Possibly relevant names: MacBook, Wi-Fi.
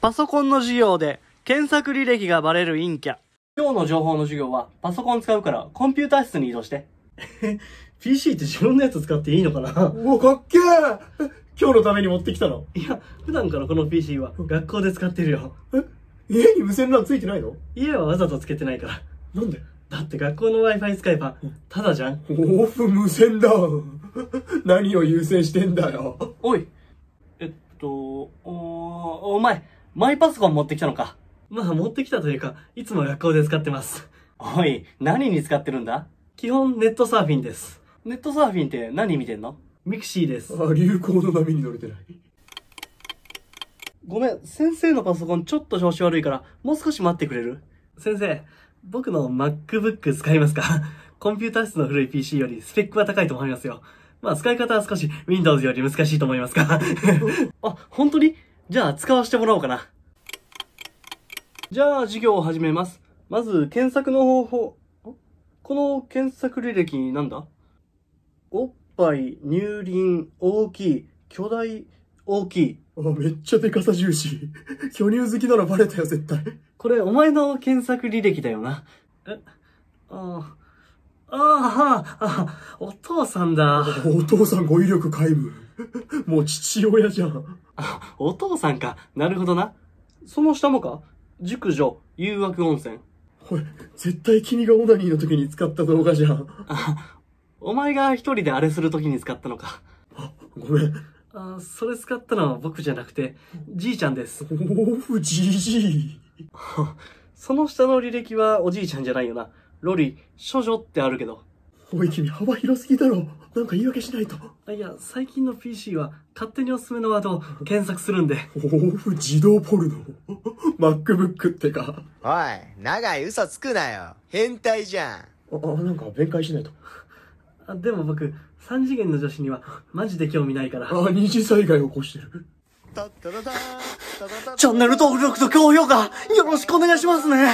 パソコンの授業で検索履歴がバレる陰キャ。今日の情報の授業はパソコン使うからコンピューター室に移動して。PC って自分のやつ使っていいのかな？お、かっけー！今日のために持ってきたの？いや、普段からこの PC は学校で使ってるよ。え？家に無線 LAN ついてないの？家はわざとつけてないから。なんで？だって学校の Wi-Fi 使えば、ただじゃん。オフ無線だ。何を優先してんだよ。おい。お前、マイパソコン持ってきたのか。まあ持ってきたというか、いつも学校で使ってます。おい、何に使ってるんだ？基本ネットサーフィンです。ネットサーフィンって何見てんの？ミクシーです。あ、流行の波に乗れてない。ごめん、先生のパソコンちょっと調子悪いから、もう少し待ってくれる？先生、僕の MacBook 使いますか？コンピューター室の古い PC よりスペックは高いと思いますよ。まあ使い方は少し Windows より難しいと思いますが。あ、本当に？じゃあ使わせてもらおうかな。じゃあ授業を始めます。まず検索の方法。この検索履歴なんだ？おっぱい、乳輪、大きい、巨大、大きい。あ、めっちゃでかさ重視。巨乳好きならバレたよ、絶対。これ、お前の検索履歴だよな。え？ああ。ああ、お父さんだ。お父さん語彙力皆無。もう父親じゃん。あ、お父さんか。なるほどな。その下もか？熟女、誘惑温泉。これ、絶対君がオナニーの時に使った動画じゃん。あ、お前が一人であれする時に使ったのか。あ、ごめん。あ、それ使ったのは僕じゃなくて、じいちゃんです。おふじじい。その下の履歴はおじいちゃんじゃないよな。ロリ、処女ってあるけど。おい君、幅広すぎだろ。なんか言い訳しないと。あ、いや、最近の PC は勝手におすすめのワードを検索するんで。おふ自動ポルノ。MacBook ってか。おい、長い嘘つくなよ。変態じゃん。あ、なんか弁解しないと。あ、でも僕、3次元の女子にはマジで興味ないから。あ、二次災害起こしてる。チャンネル登録と高評価よろしくお願いしますね。